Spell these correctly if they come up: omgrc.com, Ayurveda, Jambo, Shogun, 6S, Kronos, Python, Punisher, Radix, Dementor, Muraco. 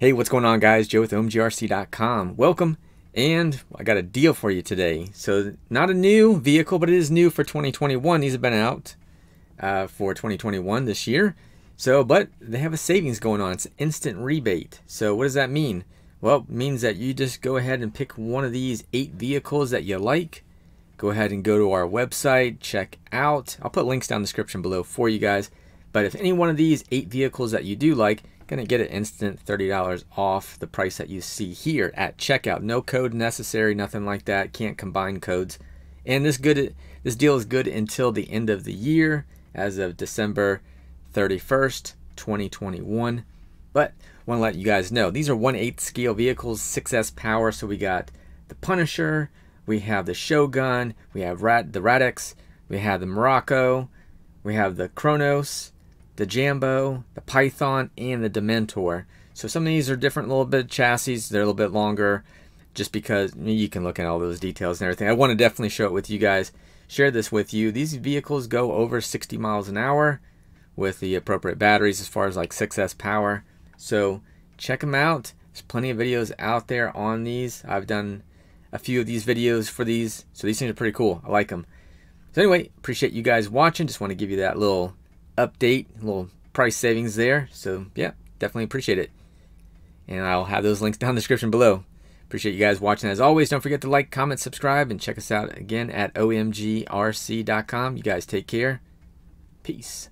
Hey, what's going on, guys? Joe with omgrc.com. Welcome, and I got a deal for you today. So not a new vehicle, but it is new for 2021. These have been out for 2021 this year. So, but they have a savings going on. It's an instant rebate. So what does that mean? Well, it means that you just go ahead and pick one of these 8 vehicles that you like. Go ahead and go to our website, check out. I'll put links down in the description below for you guys. But if any one of these 8 vehicles that you do like, gonna get an instant $30 off the price that you see here at checkout. No code necessary, nothing like that. Can't combine codes. And this deal is good until the end of the year, as of December 31st, 2021. But wanna let you guys know, these are 1/8 scale vehicles, 6S power. So we got the Punisher, we have the Shogun, we have the Radix, we have the Muraco, we have the Kronos, the Jambo, the Python, and the Dementor. So some of these are different little bit of chassis. They're a little bit longer just because you can look at all those details and everything. I want to definitely show it with you guys, share this with you. These vehicles go over 60 miles an hour with the appropriate batteries as far as like 6S power. So check them out. There's plenty of videos out there on these. I've done a few of these videos for these. So these things are pretty cool. I like them. So anyway, appreciate you guys watching. Just want to give you that little update, a little price savings there. So yeah, definitely appreciate it, and I'll have those links down in the description below. Appreciate you guys watching. As always, don't forget to like, comment, subscribe, and check us out again at omgrc.com. You guys take care. Peace.